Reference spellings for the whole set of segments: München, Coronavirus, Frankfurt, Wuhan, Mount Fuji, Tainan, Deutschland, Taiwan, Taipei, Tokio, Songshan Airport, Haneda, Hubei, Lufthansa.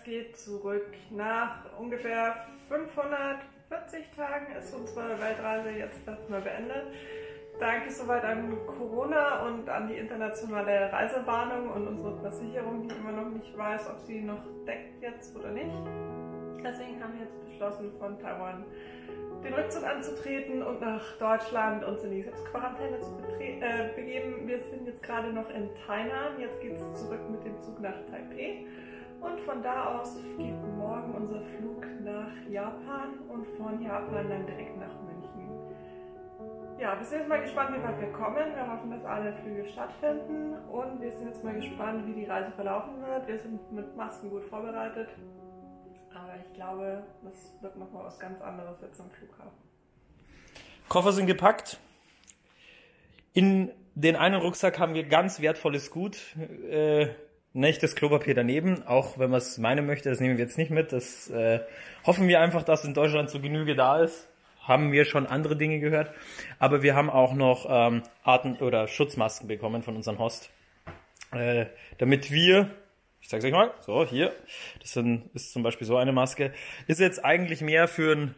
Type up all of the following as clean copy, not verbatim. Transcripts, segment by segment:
es geht zurück. Nach ungefähr 540 Tagen ist unsere Weltreise jetzt erstmal beendet. Danke soweit an Corona und an die internationale Reisewarnung und unsere Versicherung, die immer noch nicht weiß, ob sie noch deckt jetzt oder nicht. Deswegen haben wir jetzt beschlossen, von Taiwan den Rückzug anzutreten und nach Deutschland uns in die Selbstquarantäne zu begeben. Wir sind jetzt gerade noch in Tainan, jetzt geht es zurück mit dem Zug nach Taipei und von da aus geht morgen unser Flug nach Japan und von Japan dann direkt nach München. Ja, wir sind jetzt mal gespannt, wie weit wir kommen. Wir hoffen, dass alle Flüge stattfinden und wir sind jetzt mal gespannt, wie die Reise verlaufen wird. Wir sind mit Masken gut vorbereitet. Aber ich glaube, das wird nochmal was ganz anderes jetzt am Flughafen. Koffer sind gepackt. In den einen Rucksack haben wir ganz wertvolles Gut. Nicht das Klopapier daneben, auch wenn man es meinen möchte, das nehmen wir jetzt nicht mit. Das hoffen wir einfach, dass in Deutschland so Genüge da ist. Haben wir schon andere Dinge gehört. Aber wir haben auch noch Atem- oder Schutzmasken bekommen von unserem Host. Damit wir... Ich zeig's euch mal. So, hier. Das ist zum Beispiel so eine Maske. Ist jetzt eigentlich mehr für den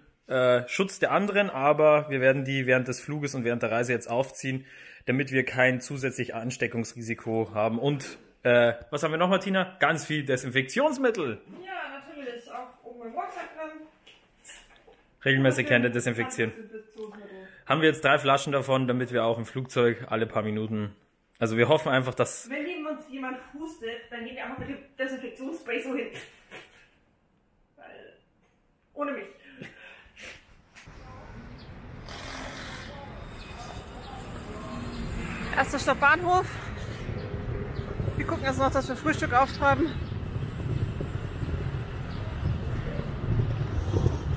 Schutz der anderen, aber wir werden die während des Fluges und während der Reise jetzt aufziehen, damit wir kein zusätzliches Ansteckungsrisiko haben. Und was haben wir noch, Martina? Ganz viel Desinfektionsmittel. Ja, natürlich. Auch oben im Rucksack drin. Regelmäßig Hände desinfizieren. Haben wir jetzt 3 Flaschen davon, damit wir auch im Flugzeug alle paar Minuten... Also wir hoffen einfach, dass... Wenn neben uns jemand hustet, dann gehen wir einfach mit dem Desinfektionsspray so hin. Weil... Ohne mich. Erster Stopp Bahnhof. Wir gucken jetzt noch, dass wir Frühstück auftreiben.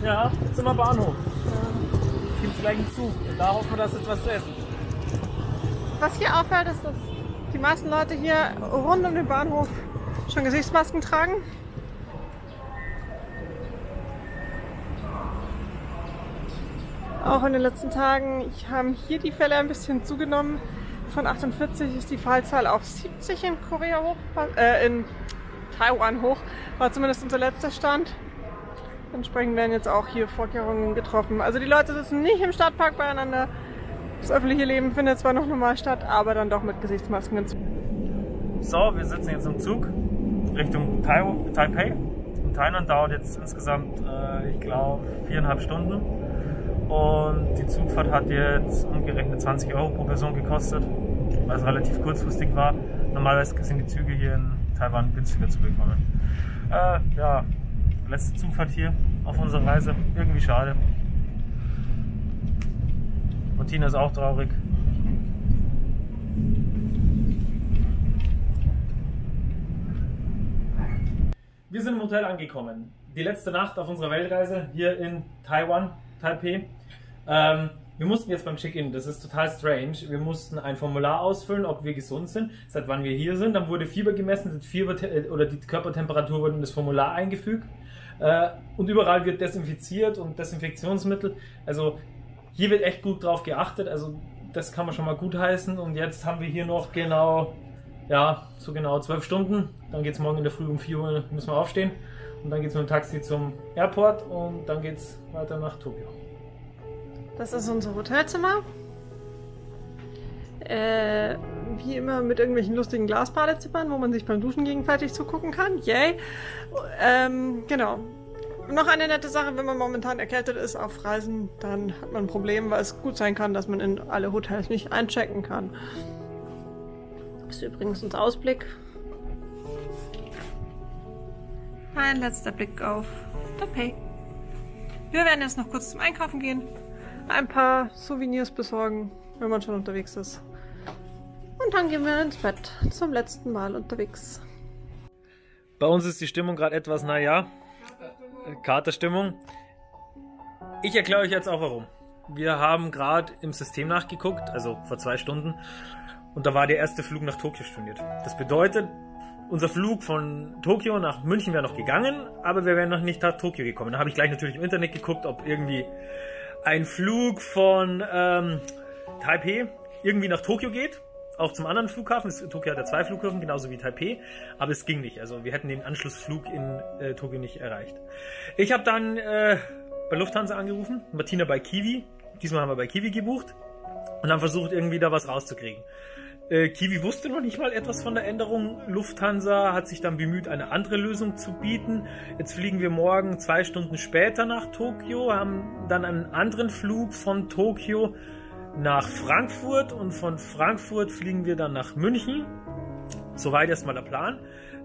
Ja, jetzt sind wir Bahnhof. Jetzt gibt es gleich einen Zug. Und da hoffen wir, dass jetzt was zu essen. Was hier auffällt, ist, dass die meisten Leute hier rund um den Bahnhof schon Gesichtsmasken tragen. Auch in den letzten Tagen haben hier die Fälle ein bisschen zugenommen. Von 48 ist die Fallzahl auf 70 in Korea hoch, in Taiwan hoch, war zumindest unser letzter Stand. Entsprechend werden jetzt auch hier Vorkehrungen getroffen. Also die Leute sitzen nicht im Stadtpark beieinander. Das öffentliche Leben findet zwar noch normal statt, aber dann doch mit Gesichtsmasken. So, wir sitzen jetzt im Zug Richtung Taipei. In Tainan dauert jetzt insgesamt, ich glaube, 4,5 Stunden. Und die Zugfahrt hat jetzt umgerechnet 20 € pro Person gekostet, weil es relativ kurzfristig war. Normalerweise sind die Züge hier in Taiwan günstiger zu bekommen. Ja, letzte Zugfahrt hier auf unserer Reise. Irgendwie schade. Martina ist auch traurig. Wir sind im Hotel angekommen. Die letzte Nacht auf unserer Weltreise hier in Taiwan, Taipei. Wir mussten jetzt beim Check-in, das ist total strange, wir mussten ein Formular ausfüllen, ob wir gesund sind, seit wann wir hier sind. Dann wurde Fieber gemessen, die Körpertemperatur wurde in das Formular eingefügt. Und überall wird desinfiziert und Desinfektionsmittel. Also hier wird echt gut drauf geachtet, also das kann man schon mal gut heißen. Und jetzt haben wir hier noch genau, ja, so genau 12 Stunden. Dann geht es morgen in der Früh um 4 Uhr, müssen wir aufstehen. Und dann geht es mit dem Taxi zum Airport und dann geht es weiter nach Tokio. Das ist unser Hotelzimmer. Wie immer mit irgendwelchen lustigen Glasbadezimmern, wo man sich beim Duschen gegenseitig zugucken kann. Yay! Genau. Noch eine nette Sache, wenn man momentan erkältet ist auf Reisen, dann hat man ein Problem, weil es gut sein kann, dass man in alle Hotels nicht einchecken kann. Das ist übrigens unser Ausblick. Ein letzter Blick auf Taipei. Wir werden jetzt noch kurz zum Einkaufen gehen, ein paar Souvenirs besorgen, wenn man schon unterwegs ist. Und dann gehen wir ins Bett, zum letzten Mal unterwegs. Bei uns ist die Stimmung gerade etwas, naja, Katerstimmung. Ich erkläre euch jetzt auch warum. Wir haben gerade im System nachgeguckt, also vor 2 Stunden, und da war der erste Flug nach Tokio storniert. Das bedeutet, unser Flug von Tokio nach München wäre noch gegangen, aber wir wären noch nicht nach Tokio gekommen. Da habe ich gleich natürlich im Internet geguckt, ob irgendwie ein Flug von Taipei irgendwie nach Tokio geht. auch zum anderen Flughafen. Tokio hat ja 2 Flughäfen, genauso wie Taipei, aber es ging nicht. Also wir hätten den Anschlussflug in Tokio nicht erreicht. Ich habe dann bei Lufthansa angerufen, Martina bei Kiwi. Diesmal haben wir bei Kiwi gebucht und haben versucht, irgendwie da was rauszukriegen. Kiwi wusste noch nicht mal etwas von der Änderung. Lufthansa hat sich dann bemüht, eine andere Lösung zu bieten. Jetzt fliegen wir morgen 2 Stunden später nach Tokio, haben dann einen anderen Flug von Tokio nach Frankfurt und von Frankfurt fliegen wir dann nach München. Soweit erstmal der Plan.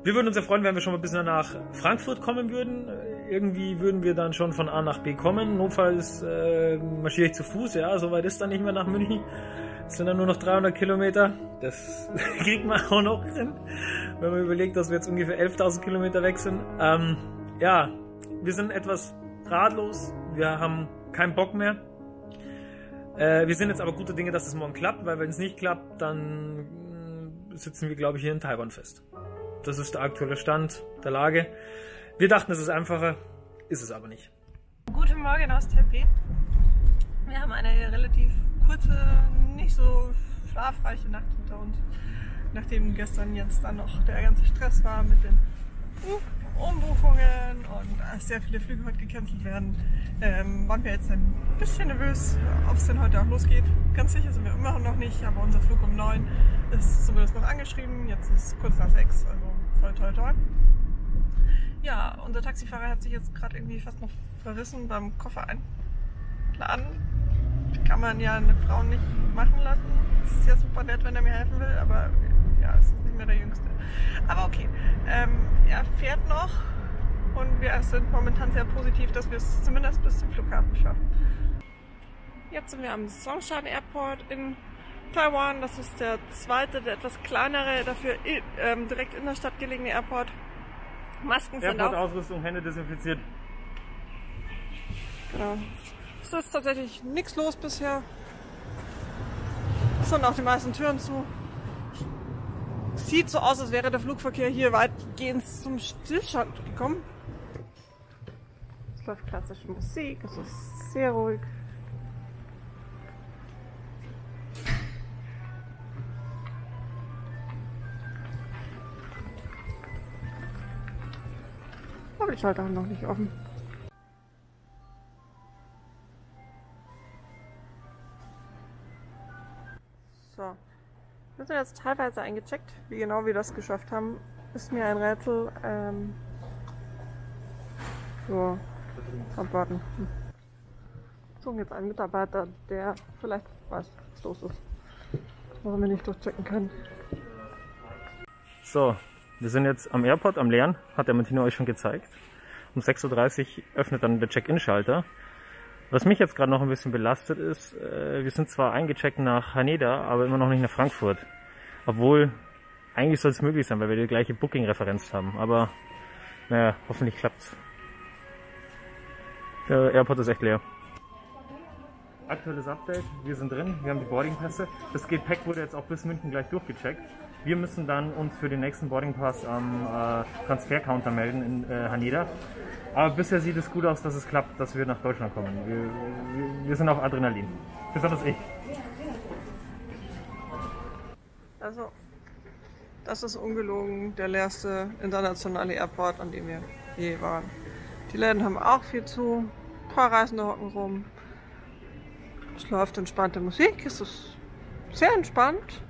Wir würden uns ja freuen, wenn wir schon mal ein bisschen nach Frankfurt kommen würden. Irgendwie würden wir dann schon von A nach B kommen. Notfalls marschiere ich zu Fuß, ja, soweit ist dann nicht mehr nach München. Es sind dann nur noch 300 Kilometer. Das kriegt man auch noch hin, wenn man überlegt, dass wir jetzt ungefähr 11.000 Kilometer weg sind. Ja, wir sind etwas ratlos, wir haben keinen Bock mehr. Wir sind jetzt aber gute Dinge, dass es morgen klappt, weil wenn es nicht klappt, dann sitzen wir, glaube ich, hier in Taiwan fest. Das ist der aktuelle Stand der Lage. Wir dachten, es ist einfacher, ist es aber nicht. Guten Morgen aus Taipei. Wir haben eine relativ kurze, nicht so schlafreiche Nacht hinter uns. Nachdem gestern jetzt dann noch der ganze Stress war mit den Umbuchungen und sehr viele Flüge heute gecancelt werden, waren wir jetzt ein bisschen nervös, ob es denn heute auch losgeht. Ganz sicher sind wir immer noch nicht, aber unser Flug um 9 ist zumindest noch angeschrieben. Jetzt ist es kurz nach 6, also toi toi toi. Ja, unser Taxifahrer hat sich jetzt gerade irgendwie fast noch verrissen beim Koffer einladen. Kann man ja eine Frau nicht machen lassen. Es ist ja super nett, wenn er mir helfen will, aber ja, es ist nicht mehr der Jüngste. Aber okay, er fährt noch und wir sind momentan sehr positiv, dass wir es zumindest bis zum Flughafen schaffen. Jetzt sind wir am Songshan Airport in Taiwan. Das ist der zweite, der etwas kleinere, dafür direkt in der Stadt gelegene Airport. Masken sind auf. Ausrüstung, Hände desinfiziert. Genau. Es ist tatsächlich nichts los bisher. Es sind auch die meisten Türen zu. Sieht so aus, als wäre der Flugverkehr hier weitgehend zum Stillstand gekommen. Es läuft klassische Musik, es ist sehr ruhig. Aber die Schalter haben noch nicht offen. So, wir sind jetzt teilweise eingecheckt. Wie genau wir das geschafft haben, ist mir ein Rätsel. So, abwarten. Wir suchen jetzt einen Mitarbeiter, der vielleicht weiß, was los ist. Warum wir nicht durchchecken können. So. Wir sind jetzt am Airport, am leeren, hat der Martino euch schon gezeigt. Um 6.30 Uhr öffnet dann der Check-in-Schalter. Was mich jetzt gerade noch ein bisschen belastet ist, wir sind zwar eingecheckt nach Haneda, aber immer noch nicht nach Frankfurt. Obwohl, eigentlich soll es möglich sein, weil wir die gleiche Booking-Referenz haben. Aber, naja, hoffentlich klappt's. Der Airport ist echt leer. Aktuelles Update, wir sind drin, wir haben die Boardingpässe. Das Gepäck wurde jetzt auch bis München gleich durchgecheckt. Wir müssen dann uns für den nächsten Boarding Pass am Transfercounter melden in Haneda. Aber bisher sieht es gut aus, dass es klappt, dass wir nach Deutschland kommen. Wir sind auf Adrenalin. Besonders ich. Also, das ist ungelogen der leerste internationale Airport, an dem wir je waren. Die Läden haben auch viel zu. Ein paar Reisende hocken rum. Es läuft entspannte Musik. Es ist sehr entspannt.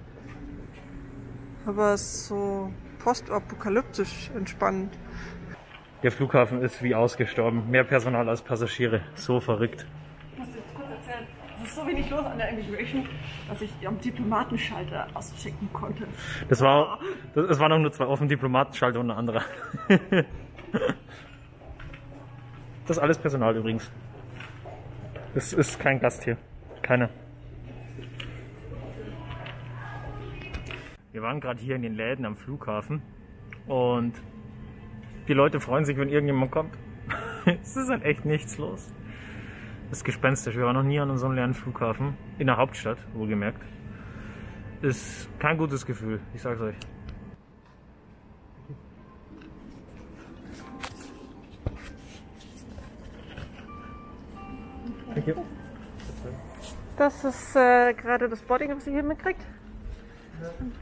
Aber es ist so postapokalyptisch entspannend. Der Flughafen ist wie ausgestorben. Mehr Personal als Passagiere. So verrückt. Ich muss dir kurz erzählen, es ist so wenig los an der Immigration, dass ich am Diplomatenschalter auschecken konnte. Das war, es waren auch nur 2 offen, Diplomatenschalter und ein anderer. Das ist alles Personal übrigens. Es ist kein Gast hier. Keiner. Wir waren gerade hier in den Läden am Flughafen und die Leute freuen sich, wenn irgendjemand kommt. Es ist halt echt nichts los. Das ist gespenstisch. Wir waren noch nie an unserem leeren Flughafen. In der Hauptstadt, wohlgemerkt. Ist kein gutes Gefühl, ich sag's euch. Das ist gerade das Boarding, was ihr hier mitkriegt.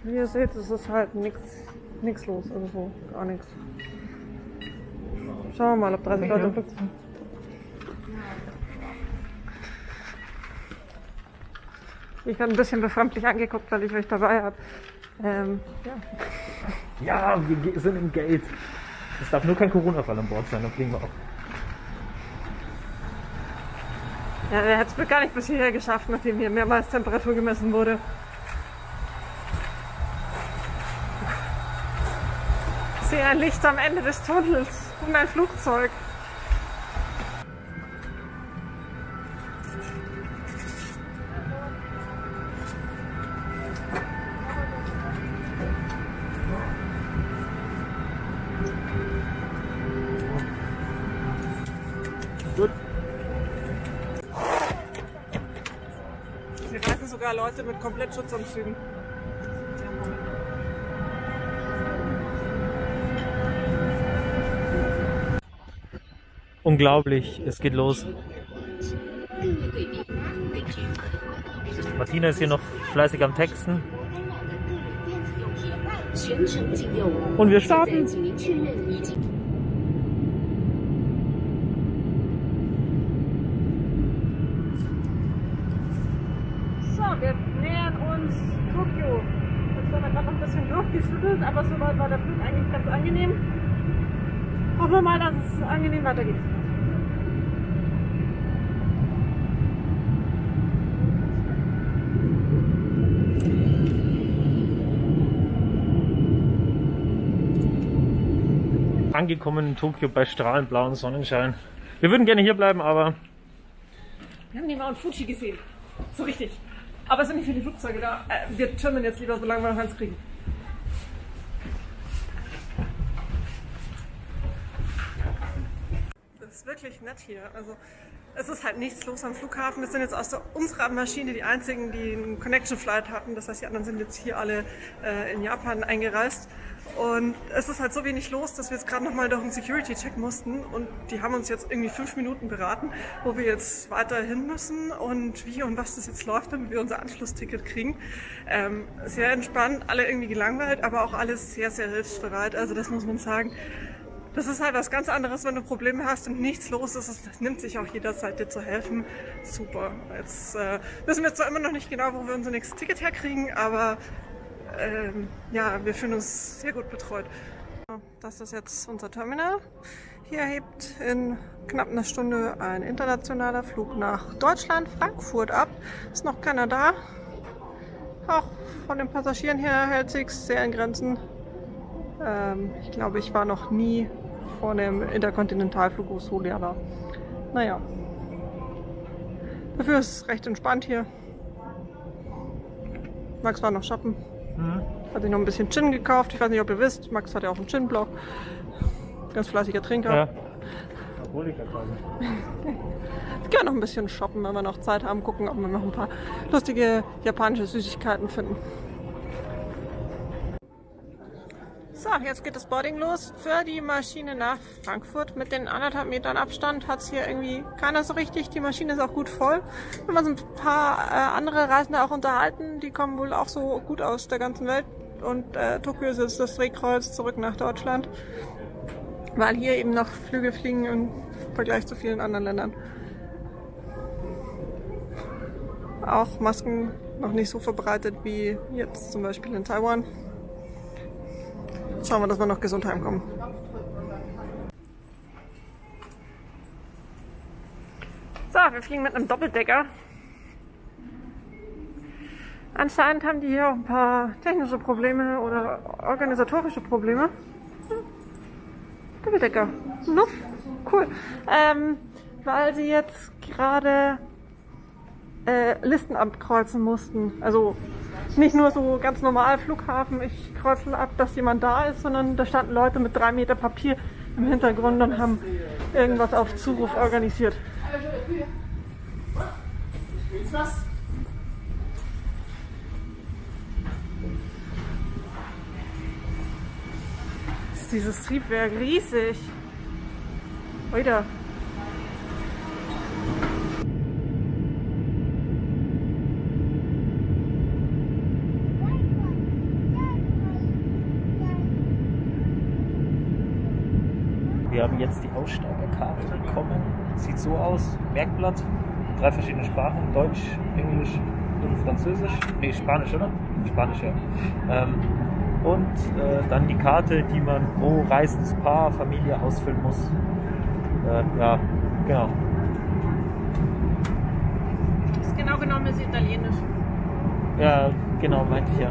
Wie ihr seht, es ist halt nichts los, also so, gar nichts. Schauen wir mal, ob 30 Leute im Flug sind. Ich habe ein bisschen befremdlich angeguckt, weil ich euch dabei habe. Ja, wir sind im Gate. Es darf nur kein Corona-Fall an Bord sein, dann fliegen wir auch. Ja, der hat es gar nicht bis hierher geschafft, nachdem hier mehrmals Temperatur gemessen wurde. Ich sehe ein Licht am Ende des Tunnels und ein Flugzeug. Wir treffen sogar Leute mit komplett Schutzanzügen. Unglaublich, es geht los. Martina ist hier noch fleißig am Texten. Und wir starten! So, wir nähern uns Tokio. Jetzt haben wir gerade noch ein bisschen durchgeschüttelt, aber so weit war der Flug eigentlich ganz angenehm. Hoffen wir mal, dass es angenehm weitergeht. Angekommen in Tokio bei strahlend blauem Sonnenschein. Wir würden gerne hier bleiben, aber... Wir haben den Mount Fuji gesehen. So richtig. Aber es sind nicht viele Flugzeuge da. Wir türmen jetzt lieber, solange wir noch eins kriegen. Es ist wirklich nett hier. Also, es ist halt nichts los am Flughafen. Wir sind jetzt aus unserer Maschine die einzigen, die einen Connection Flight hatten. Das heißt, die anderen sind jetzt hier alle in Japan eingereist. Und es ist halt so wenig los, dass wir jetzt gerade nochmal durch einen Security-Check mussten. Und die haben uns jetzt irgendwie 5 Minuten beraten, wo wir jetzt weiter hin müssen und wie und was das jetzt läuft, damit wir unser Anschlussticket kriegen. Sehr entspannt, alle irgendwie gelangweilt, aber auch alles sehr, sehr hilfsbereit. Also, das muss man sagen. Das ist halt was ganz anderes, wenn du Probleme hast und nichts los ist. Es nimmt sich auch jederzeit, dir zu helfen. Super. Jetzt wissen wir zwar immer noch nicht genau, wo wir unser nächstes Ticket herkriegen, aber ja, wir fühlen uns sehr gut betreut. Das ist jetzt unser Terminal. Hier hebt in knapp einer Stunde ein internationaler Flug nach Deutschland, Frankfurt ab. Ist noch keiner da. Auch von den Passagieren her hält sich sehr in Grenzen. Ich glaube, ich war noch nie vor einem Interkontinentalflug, wo es so leer war. Naja, dafür ist es recht entspannt hier. Max war noch shoppen, hat sich noch ein bisschen Gin gekauft. Ich weiß nicht, ob ihr wisst, Max hat ja auch einen Gin-Blog. Ganz fleißiger Trinker. Ja. Alkoholiker quasi. Wir können noch ein bisschen shoppen, wenn wir noch Zeit haben, gucken, ob wir noch ein paar lustige japanische Süßigkeiten finden. So, jetzt geht das Boarding los für die Maschine nach Frankfurt. Mit den 1,5 Metern Abstand hat es hier irgendwie keiner so richtig. Die Maschine ist auch gut voll. Wenn man so ein paar andere Reisende auch unterhalten, die kommen wohl auch so gut aus der ganzen Welt. Und Tokio ist jetzt das Drehkreuz zurück nach Deutschland, weil hier eben noch Flüge fliegen im Vergleich zu vielen anderen Ländern. Auch Masken noch nicht so verbreitet wie jetzt zum Beispiel in Taiwan. Schauen wir, dass wir noch gesund heimkommen. So, wir fliegen mit einem Doppeldecker. Anscheinend haben die hier auch ein paar technische Probleme oder organisatorische Probleme. Doppeldecker. Luft. Cool. Weil sie jetzt gerade Listen abkreuzen mussten. Also nicht nur so ganz normal Flughafen, ich kreuze ab, dass jemand da ist, sondern da standen Leute mit 3 Meter Papier im Hintergrund und haben irgendwas auf Zuruf organisiert. Ist dieses Triebwerk riesig. Oida. haben jetzt die Aussteigerkarte bekommen. Sieht so aus, Merkblatt, 3 verschiedene Sprachen, Deutsch, Englisch und Französisch. Nee, Spanisch, oder? Spanisch, ja. Dann die Karte, die man pro reisendes Paar, Familie ausfüllen muss. Ja, genau. Das genau genommen ist Italienisch. Ja, genau, meinte ich ja.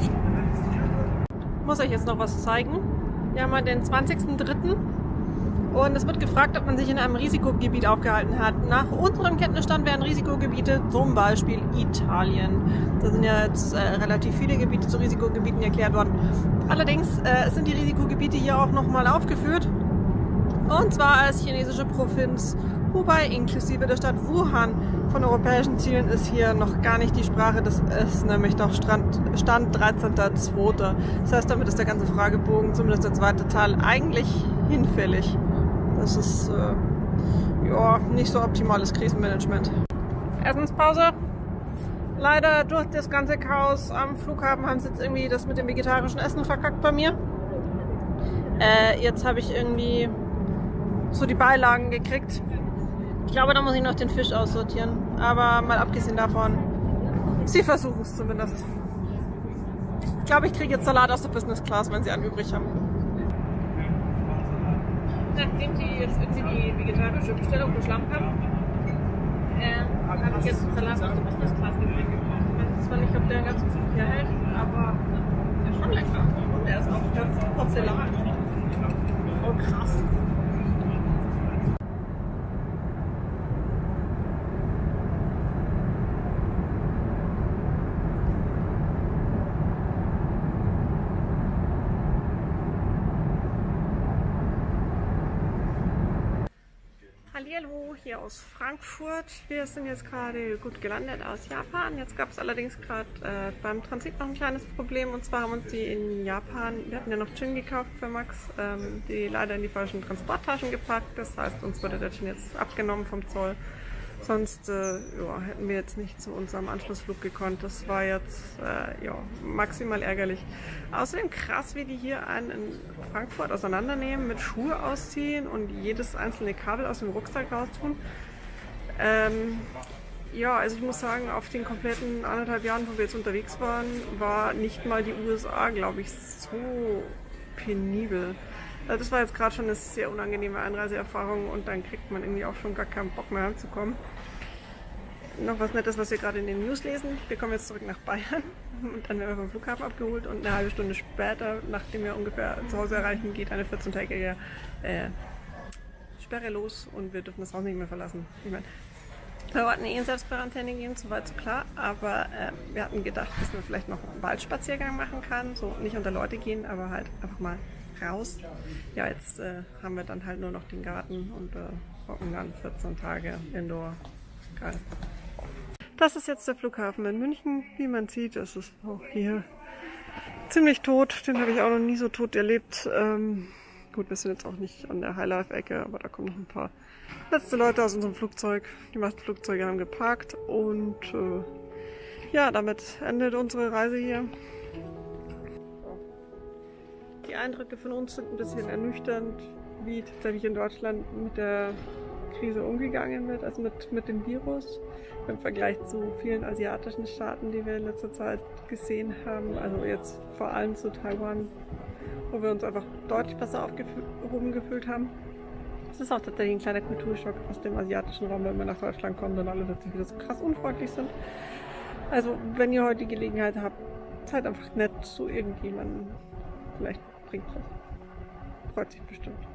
Ich muss euch jetzt noch was zeigen. Wir haben heute den 20.03. und es wird gefragt, ob man sich in einem Risikogebiet aufgehalten hat. Nach unserem Kenntnisstand wären Risikogebiete zum Beispiel Italien. Da sind ja jetzt relativ viele Gebiete zu Risikogebieten erklärt worden. Allerdings sind die Risikogebiete hier auch nochmal aufgeführt. Und zwar als chinesische Provinz Hubei inklusive der Stadt Wuhan. Von europäischen Zielen ist hier noch gar nicht die Sprache, das ist nämlich noch Stand 13.02. Das heißt, damit ist der ganze Fragebogen, zumindest der zweite Teil, eigentlich hinfällig. Das ist ja, nicht so optimales Krisenmanagement. Essenspause. Leider durch das ganze Chaos am Flughafen haben sie jetzt irgendwie das mit dem vegetarischen Essen verkackt bei mir. Jetzt habe ich irgendwie so die Beilagen gekriegt. Ich glaube, da muss ich noch den Fisch aussortieren. Aber mal abgesehen davon, sie versuchen es zumindest. Ich glaube, ich kriege jetzt Salat aus der Business Class, wenn sie einen übrig haben. Nachdem sie jetzt die vegetarische Bestellung geschlampt haben, habe ich jetzt Salat aus der Business Class gekriegt. Ich weiß zwar nicht, ob der ganz gut hier hält, aber der ist schon lecker. Und der ist auch ganz porzellan. Oh, krass. Hallo, hier aus Frankfurt. Wir sind jetzt gerade gut gelandet aus Japan. Jetzt gab es allerdings gerade beim Transit noch ein kleines Problem. Und zwar haben uns die in Japan, wir hatten ja noch Gin gekauft für Max, die leider in die falschen Transporttaschen gepackt. Das heißt, uns wurde der Gin jetzt abgenommen vom Zoll. Sonst ja, hätten wir jetzt nicht zu unserem Anschlussflug gekonnt. Das war jetzt ja, maximal ärgerlich. Außerdem krass, wie die hier einen in Frankfurt auseinandernehmen, mit Schuhe ausziehen und jedes einzelne Kabel aus dem Rucksack raustun. Ja, also ich muss sagen, auf den kompletten 1,5 Jahren, wo wir jetzt unterwegs waren, war nicht mal die USA, glaube ich, so penibel. Das war jetzt gerade schon eine sehr unangenehme Einreiseerfahrung und dann kriegt man irgendwie auch schon gar keinen Bock mehr heimzukommen. Noch was Nettes, was wir gerade in den News lesen. Wir kommen jetzt zurück nach Bayern und dann werden wir vom Flughafen abgeholt und eine halbe Stunde später, nachdem wir ungefähr zu Hause erreichen, geht eine 14-tägige Sperre los und wir dürfen das Haus nicht mehr verlassen. Ich meine, wir wollten eh in Selbstquarantäne gehen, soweit so klar, aber wir hatten gedacht, dass man vielleicht noch einen Waldspaziergang machen kann, so nicht unter Leute gehen, aber halt einfach mal raus. Ja, jetzt haben wir dann halt nur noch den Garten und hocken dann 14 Tage Indoor. Geil. Das ist jetzt der Flughafen in München. Wie man sieht, ist es auch hier ziemlich tot. Den habe ich auch noch nie so tot erlebt. Gut, wir sind jetzt auch nicht an der Highlife-Ecke, aber da kommen noch ein paar letzte Leute aus unserem Flugzeug. Die meisten Flugzeuge haben geparkt und ja, damit endet unsere Reise hier. Die Eindrücke von uns sind ein bisschen ernüchternd, wie tatsächlich in Deutschland mit der Krise umgegangen wird, also mit dem Virus im Vergleich zu vielen asiatischen Staaten, die wir in letzter Zeit gesehen haben, also jetzt vor allem zu Taiwan, wo wir uns einfach deutlich besser aufgehoben gefühlt haben. Es ist auch tatsächlich ein kleiner Kulturschock aus dem asiatischen Raum, wenn man nach Deutschland kommt und alle plötzlich wieder so krass unfreundlich sind. Also wenn ihr heute die Gelegenheit habt, seid einfach nett zu irgendjemandem. Vielleicht bringt das. Freut sich bestimmt.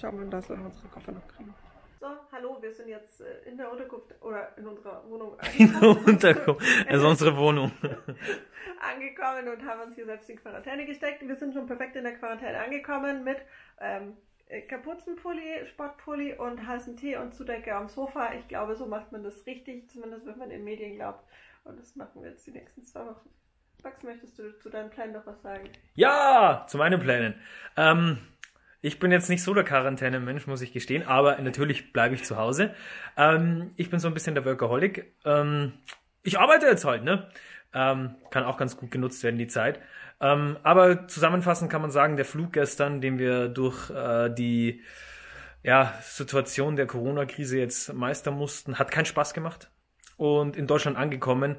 Schauen wir, dass wir unsere Koffer noch kriegen. So, hallo, wir sind jetzt in der Unterkunft oder in unserer Wohnung angekommen. In der Unterkunft, also unsere Wohnung. Angekommen und haben uns hier selbst in Quarantäne gesteckt. Wir sind schon perfekt in der Quarantäne angekommen mit Kapuzenpulli, Sportpulli und heißen Tee und Zudecke am Sofa. Ich glaube, so macht man das richtig, zumindest wenn man den Medien glaubt. Und das machen wir jetzt die nächsten 2 Wochen. Max, möchtest du zu deinen Plänen noch was sagen? Ja, zu meinen Plänen. Ich bin jetzt nicht so der Quarantäne-Mensch, muss ich gestehen, aber natürlich bleibe ich zu Hause. Ich bin so ein bisschen der Workaholic. ich arbeite jetzt halt, ne? Kann auch ganz gut genutzt werden, die Zeit. Aber zusammenfassend kann man sagen, der Flug gestern, den wir durch die Situation der Corona-Krise jetzt meistern mussten, hat keinen Spaß gemacht. Und in Deutschland angekommen,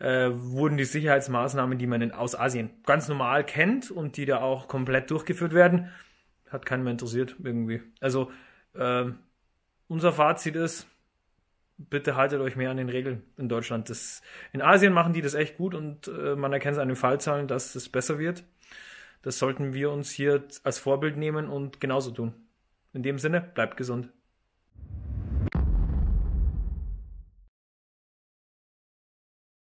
wurden die Sicherheitsmaßnahmen, die man aus Asien ganz normal kennt und die da auch komplett durchgeführt werden, hat keinen mehr interessiert irgendwie. Also unser Fazit ist, bitte haltet euch mehr an den Regeln in Deutschland. In Asien machen die das echt gut und man erkennt es an den Fallzahlen, dass es besser wird. Das sollten wir uns hier als Vorbild nehmen und genauso tun. In dem Sinne, bleibt gesund.